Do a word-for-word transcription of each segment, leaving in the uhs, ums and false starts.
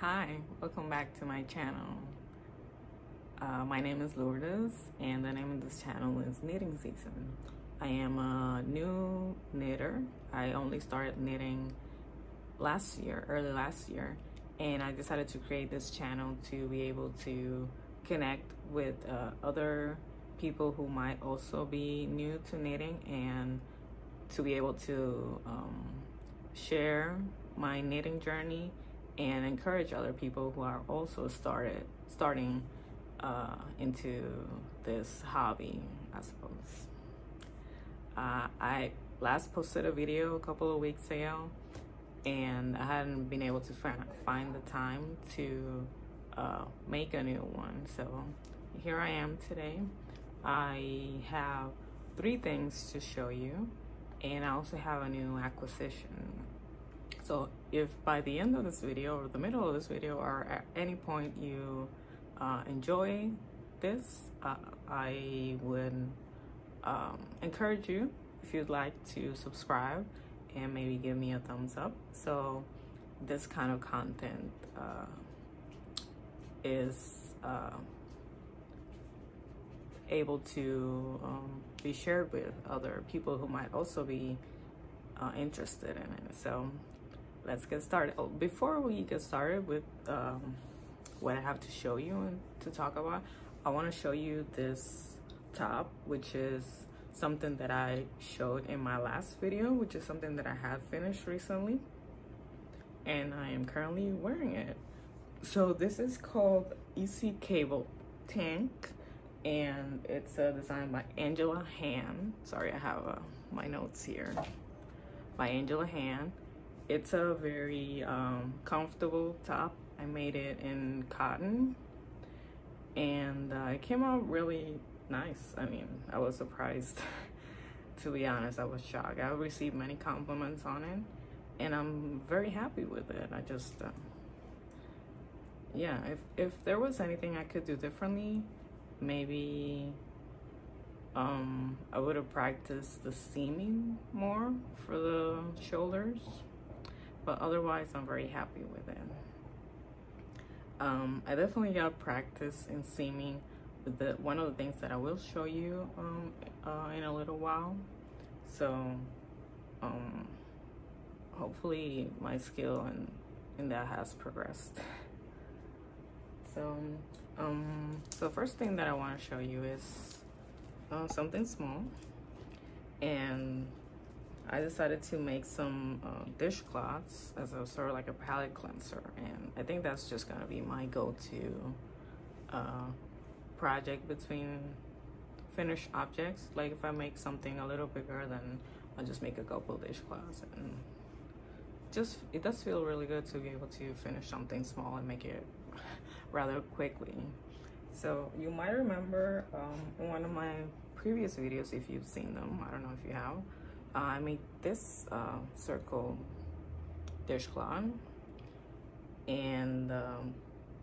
Hi, welcome back to my channel. Uh, my name is Lourdes and the name of this channel is Knitting Season. I am a new knitter. I only started knitting last year, early last year, and I decided to create this channel to be able to connect with uh, other people who might also be new to knitting and to be able to um, share my knitting journey and encourage other people who are also started starting uh, into this hobby, I suppose. Uh, I last posted a video a couple of weeks ago, and I hadn't been able to find, find the time to uh, make a new one. So here I am today. I have three things to show you, and I also have a new acquisition. So if by the end of this video or the middle of this video or at any point you uh, enjoy this, uh, I would um, encourage you, if you'd like, to subscribe and maybe give me a thumbs up. So this kind of content uh, is uh, able to um, be shared with other people who might also be uh, interested in it. So let's get started. Oh, before we get started with um, what I have to show you and to talk about, I want to show you this top, which is something that I showed in my last video, which is something that I have finished recently, and I am currently wearing it. So this is called Easy Cabled Tank, and it's uh, designed by Angela Han. Sorry, I have uh, my notes here. By Angela Han. It's a very um, comfortable top. I made it in cotton, and uh, it came out really nice. I mean, I was surprised. To be honest, I was shocked. I received many compliments on it, and I'm very happy with it. I just, uh, yeah, if, if there was anything I could do differently, maybe um, I would have practiced the seaming more for the shoulders. But otherwise, I'm very happy with it. Um, I definitely got practice in seaming. The, one of the things that I will show you um, uh, in a little while. So, um, hopefully my skill in, in that has progressed. So, um, so first thing that I want to show you is uh, something small. And I decided to make some uh, dishcloths as a sort of like a palette cleanser, and I think that's just gonna be my go-to uh, project between finished objects. Like if I make something a little bigger, then I'll just make a couple dishcloths, and just it does feel really good to be able to finish something small and make it rather quickly. So you might remember um, in one of my previous videos, if you've seen them, I don't know if you have. Uh, I made this uh, circle dishcloth, and um,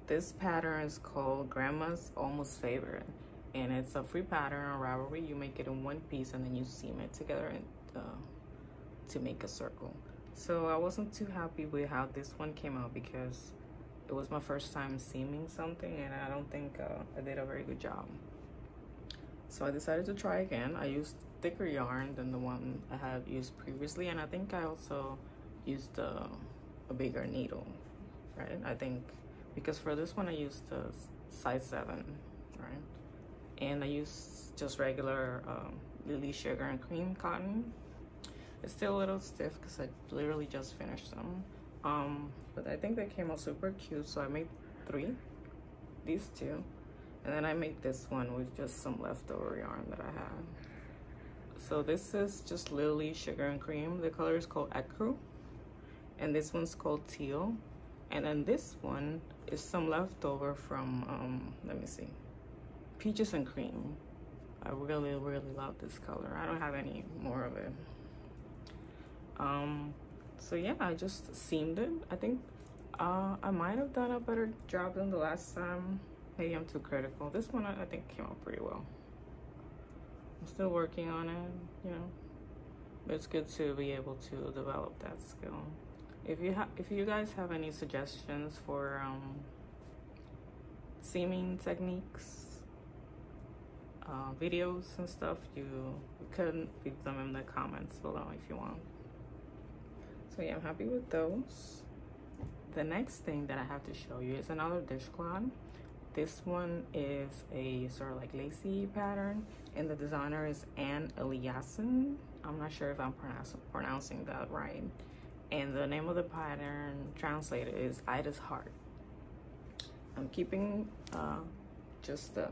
this pattern is called Grandma's Almost Favorite, and it's a free pattern on Ravelry. You make it in one piece and then you seam it together and, uh, to make a circle. So I wasn't too happy with how this one came out because it was my first time seaming something, and I don't think uh, I did a very good job. So I decided to try again. I used thicker yarn than the one I had used previously, and I think I also used a, a bigger needle, right? I think because for this one I used a size seven, right? And I used just regular um, Lily Sugar and Cream cotton. It's still a little stiff because I literally just finished them, um, but I think they came out super cute. So I made three, these two, and then I made this one with just some leftover yarn that I had. So this is just Lily Sugar and Cream. The color is called Ecru, and this one's called Teal. And then this one is some leftover from, um, let me see, Peaches and Cream. I really, really love this color. I don't have any more of it. Um, so yeah, I just seamed it. I think uh, I might have done a better job than the last time. Maybe I'm too critical. This one I, I think came out pretty well. I'm still working on it, you know, but it's good to be able to develop that skill. If you have, if you guys have any suggestions for um, seaming techniques, uh, videos and stuff, you, you can leave them in the comments below if you want. So yeah, I'm happy with those. The next thing that I have to show you is another dishcloth. This one is a sort of like lacy pattern, and the designer is Anne Eliasson. I'm not sure if I'm pronouncing that right. And the name of the pattern translated is Ida's Heart. I'm keeping uh, just the,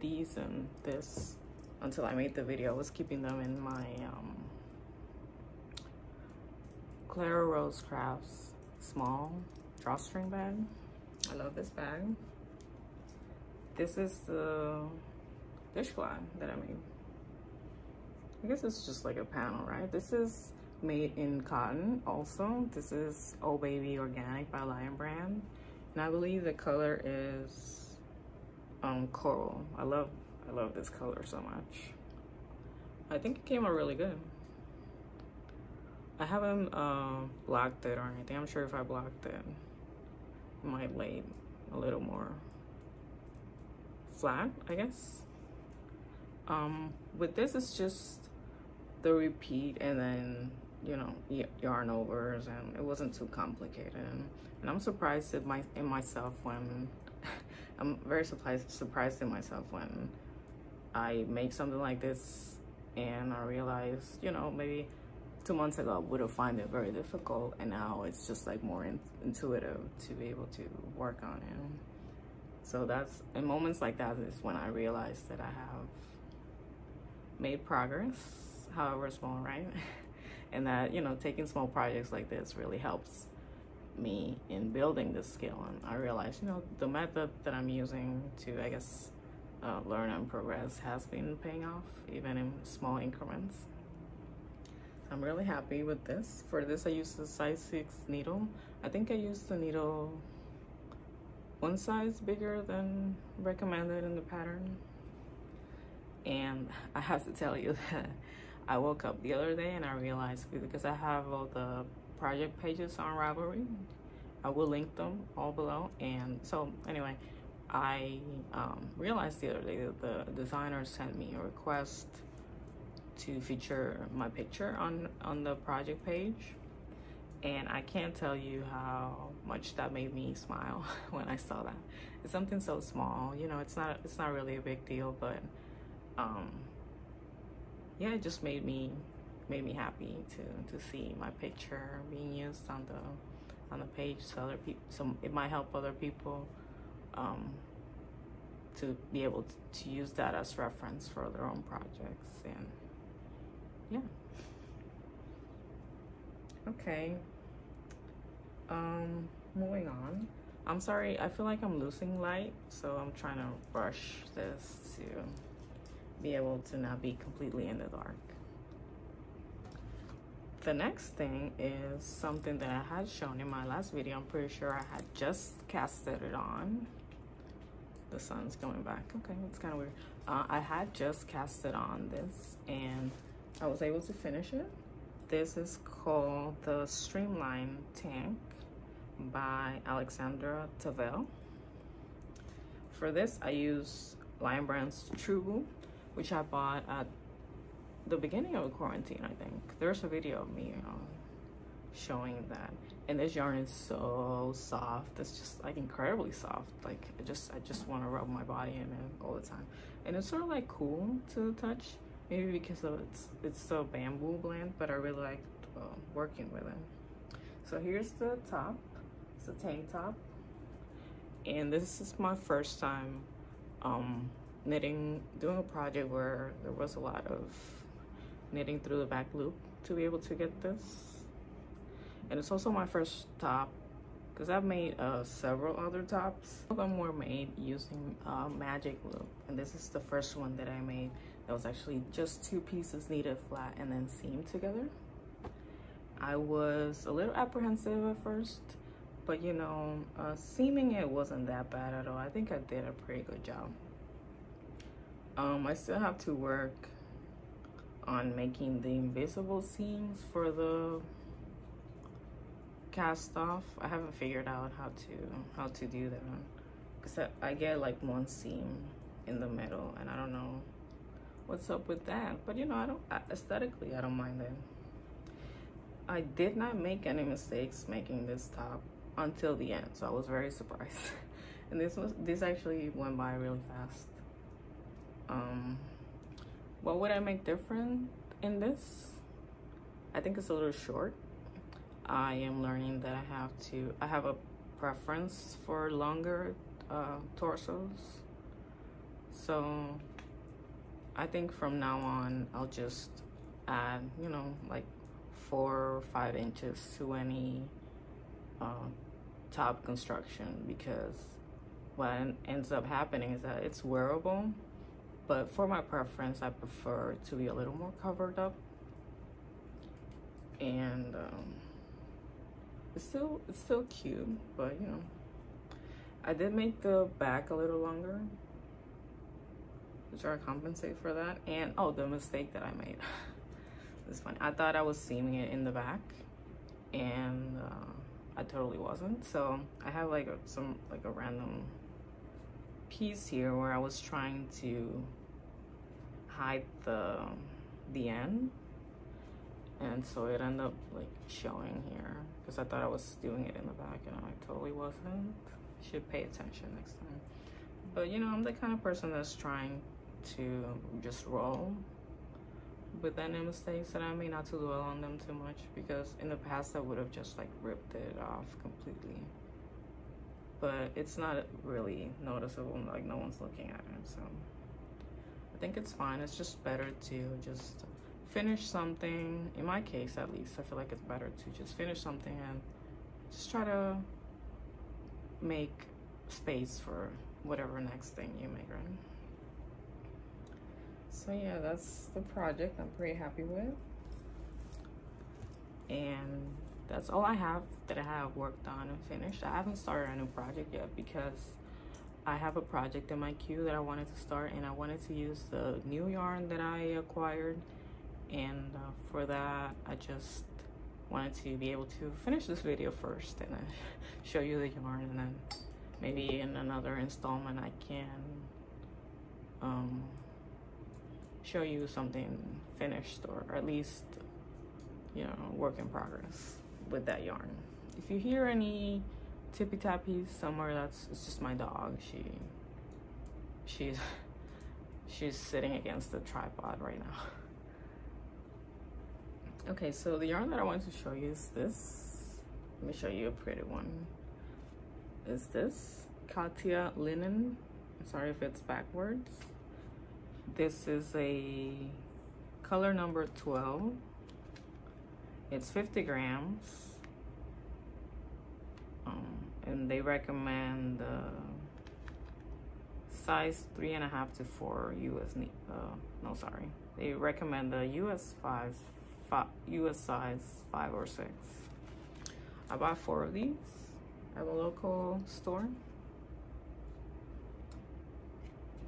these and this until I made the video. I was keeping them in my um, Clara Rose Crafts small drawstring bag. I love this bag. This is the dishcloth that I made. I guess it's just like a panel, right? This is made in cotton also. This is Oh Baby Organic by Lion Brand. And I believe the color is um, coral. I love, I love this color so much. I think it came out really good. I haven't uh, blocked it or anything. I'm sure if I blocked it, it might lay a little more flat, I guess. Um, with this, it's just the repeat and then, you know, yarn overs, and it wasn't too complicated. And I'm surprised at my in myself when I'm very surprised surprised in myself when I make something like this and I realize, you know, maybe two months ago I would have found it very difficult, and now it's just like more in intuitive to be able to work on it. So that's, in moments like that is when I realize that I have made progress, however small, right? And that, you know, taking small projects like this really helps me in building this skill. And I realized, you know, the method that I'm using to, I guess, uh, learn and progress has been paying off, even in small increments. I'm really happy with this. For this, I used a size six needle. I think I used the needle one size bigger than recommended in the pattern. And I have to tell you that I woke up the other day and I realized, because I have all the project pages on Ravelry, I will link them all below. And so anyway, I um, realized the other day that the designer sent me a request to feature my picture on, on the project page. And I can't tell you how much that made me smile when I saw that. It's something so small, you know, it's not, it's not really a big deal, but um, yeah, it just made me made me happy to to see my picture being used on the on the page, so other people, so it might help other people um, to be able to, to use that as reference for their own projects. And yeah, okay, um, moving on. I'm sorry, I feel like I'm losing light, so I'm trying to brush this to be able to not be completely in the dark. The next thing is something that I had shown in my last video. I'm pretty sure I had just casted it on. The sun's going back. Okay, it's kind of weird. Uh, I had just casted on this and I was able to finish it. This is called the Streamline Tank by Alexandra Tavel. For this, I use Lion Brand's True, which I bought at the beginning of quarantine, I think. There's a video of me um, showing that. And this yarn is so soft. It's just like incredibly soft. Like I just I just want to rub my body in it all the time. And it's sort of like cool to the touch, maybe because of it's it's so bamboo blend, but I really liked uh, working with it. So here's the top. It's a tank top. And this is my first time um, knitting, doing a project where there was a lot of knitting through the back loop to be able to get this. And it's also my first top, because I've made uh, several other tops. All of them were made using uh, magic loop, and this is the first one that I made that was actually just two pieces knitted flat and then seamed together. I was a little apprehensive at first, but you know, uh, seaming it wasn't that bad at all. I think I did a pretty good job. Um, I still have to work on making the invisible seams for the cast off. I haven't figured out how to how to do that, because I, I get like one seam in the middle and I don't know what's up with that. But you know, I don't aesthetically I don't mind it. I did not make any mistakes making this top until the end, so I was very surprised. And this was this actually went by really fast. Um, what would I make different in this? I think it's a little short. I am learning that I have to. I have a preference for longer uh, torsos, so I think from now on I'll just add, you know, like four or five inches to any uh, top construction, because what ends up happening is that it's wearable. But for my preference, I prefer to be a little more covered up. And um, it's still it's still cute, but you know, I did make the back a little longer to try to compensate for that. And oh, the mistake that I made. It's funny. I thought I was seaming it in the back, and uh, I totally wasn't. So I have like a, some like a random piece here where I was trying to hide the the end, and so it ended up like showing here because I thought I was doing it in the back and I totally wasn't. Should pay attention next time. But you know, I'm the kind of person that's trying to just roll with any mistakes that I made, not to dwell on them too much, because in the past I would have just like ripped it off completely. But it's not really noticeable, like no one's looking at it, so I think it's fine. It's just better to just finish something, in my case at least. I feel like it's better to just finish something and just try to make space for whatever next thing you make, right? So yeah, that's the project I'm pretty happy with. And that's all I have that I have worked on and finished. I haven't started a new project yet because I have a project in my queue that I wanted to start, and I wanted to use the new yarn that I acquired. And uh, for that, I just wanted to be able to finish this video first and then show you the yarn, and then maybe in another installment I can um, show you something finished, or at least, you know, work in progress with that yarn. If you hear any tippy tappies somewhere, that's it's just my dog. She she's she's sitting against the tripod right now. Okay, so the yarn that I wanted to show you is this. Let me show you a pretty one. Is this Katia Linen? I'm sorry if it's backwards. This is a color number twelve. It's fifty grams, um, and they recommend uh, size three and a half to four U S. Uh, no, sorry, they recommend the U S five, five, U S size five or six. I bought four of these at a local store.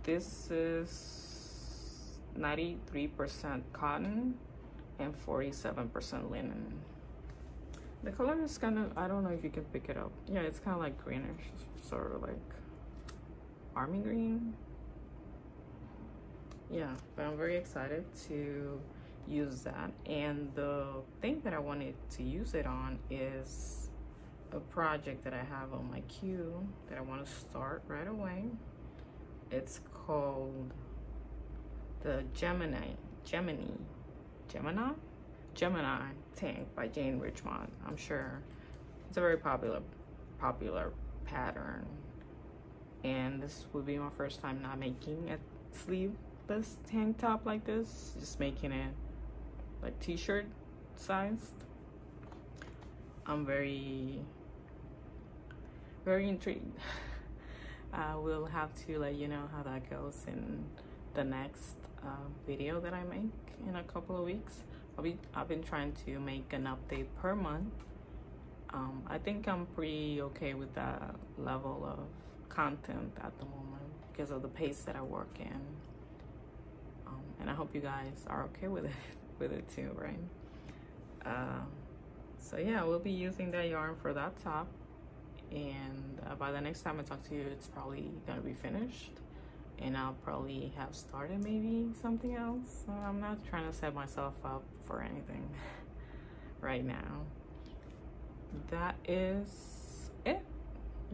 This is ninety-three percent cotton and forty-seven percent linen. The color is kind of, I don't know if you can pick it up. Yeah, it's kind of like greenish, sort of like army green. Yeah, but I'm very excited to use that. And the thing that I wanted to use it on is a project that I have on my queue that I want to start right away. It's called the Gemini, Gemini. Gemini? Gemini Tank by Jane Richmond. I'm sure it's a very popular popular pattern, and this would be my first time not making a sleeveless tank top like this, just making it like t-shirt sized. I'm very very intrigued. I will have to let you know how that goes in the next Uh, video that I make in a couple of weeks. I'll be, I've been trying to make an update per month. Um, I think I'm pretty okay with that level of content at the moment because of the pace that I work in. Um, and I hope you guys are okay with it, with it too, right? Uh, So yeah, we'll be using that yarn for that top, and uh, by the next time I talk to you, it's probably gonna be finished, and I'll probably have started maybe something else. So I'm not trying to set myself up for anything right now. That is it.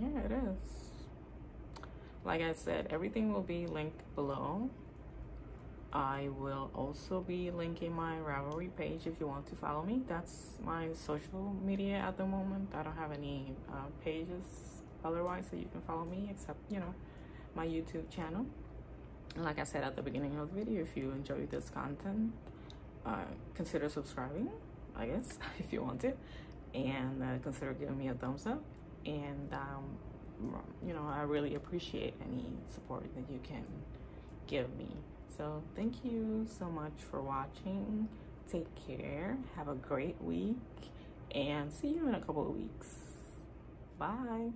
Yeah, it is. Like I said, everything will be linked below. I will also be linking my Ravelry page if you want to follow me. That's my social media at the moment. I don't have any uh, pages otherwise, so you can follow me, except, you know, my YouTube channel. And like I said at the beginning of the video, if you enjoy this content, uh, consider subscribing, I guess, if you want to, and uh, consider giving me a thumbs up. And um, you know, I really appreciate any support that you can give me. So thank you so much for watching. Take care, have a great week, and see you in a couple of weeks. Bye.